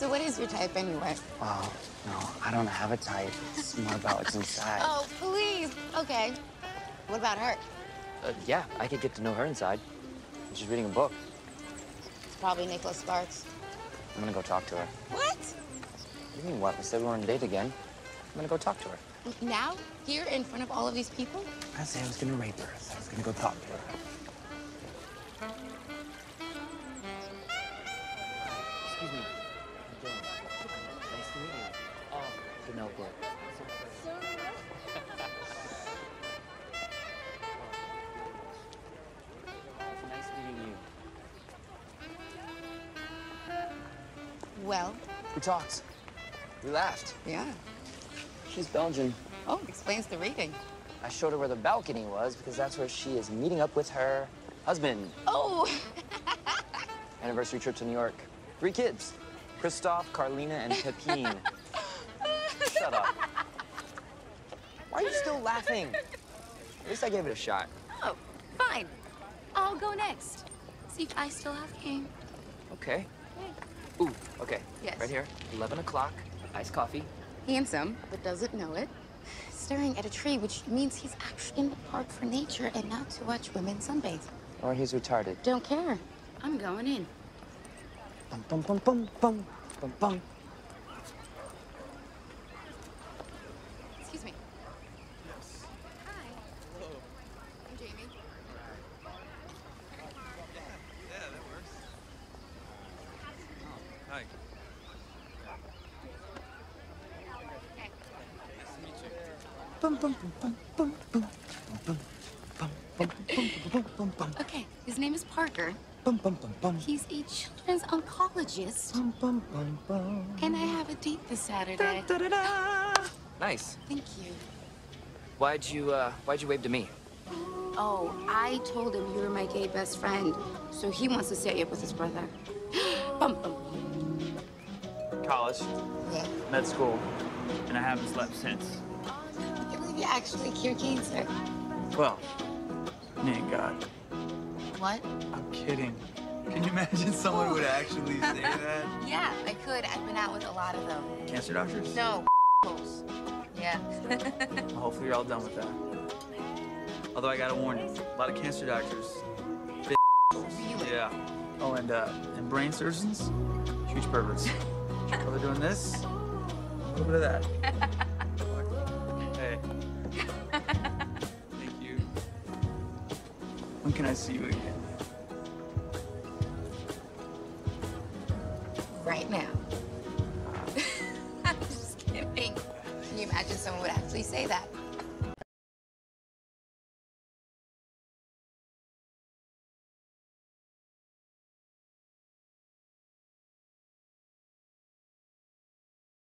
So what is your type anyway? Well, no, I don't have a type. It's more about what's inside. Oh, please. Okay. What about her? Yeah, I could get to know her inside. She's reading a book. It's probably Nicholas Sparks. I'm gonna go talk to her. What? What do you mean what? I said we were on a date again. I'm gonna go talk to her. Now? Here in front of all of these people? I said I was gonna rape her. So I was gonna go talk to her. Excuse me. Nice to meet you. Oh, good no work. Nice meeting you. Well? We talked. We laughed. Yeah. She's Belgian. Oh, explains the reading. I showed her where the balcony was because that's where she is meeting up with her husband. Oh! Anniversary trip to New York. 3 kids. Christoph, Carlina, and Pepin. Shut up. Why are you still laughing? At least I gave it a shot. Oh, fine. I'll go next. See if I still have game. Okay. Hey. Ooh, okay. Yes. Right here, 11 o'clock, iced coffee. Handsome, but doesn't know it. Staring at a tree, which means he's actually in the park for nature and not to watch women sunbathe. Or he's retarded. Don't care. I'm going in. Bum, bum, bum, bum, bum, bum, bum. Excuse me. Yes. Hi. Hello. I'm Jamie. Yeah, that works. Hi. Okay, his name is Parker. He's a children's oncologist. And I have a date this Saturday. Nice. Thank you. Why'd you wave to me? Oh, I told him you were my gay best friend, so he wants to set you up with his brother. College. Yeah. Med school. And I haven't slept since. You actually cure cancer. Well, thank God. What? I'm kidding. Can you imagine someone would actually say that? Yeah, I could. I've been out with a lot of them. Cancer doctors? No. Yeah. Well, hopefully you're all done with that. Although I gotta warn you, a lot of cancer doctors. Really? Yeah. Oh, and brain surgeons, huge perverts. While they're doing this, a little bit of that. When can I see you again? Right now. I'm just kidding. Can you imagine someone would actually say that?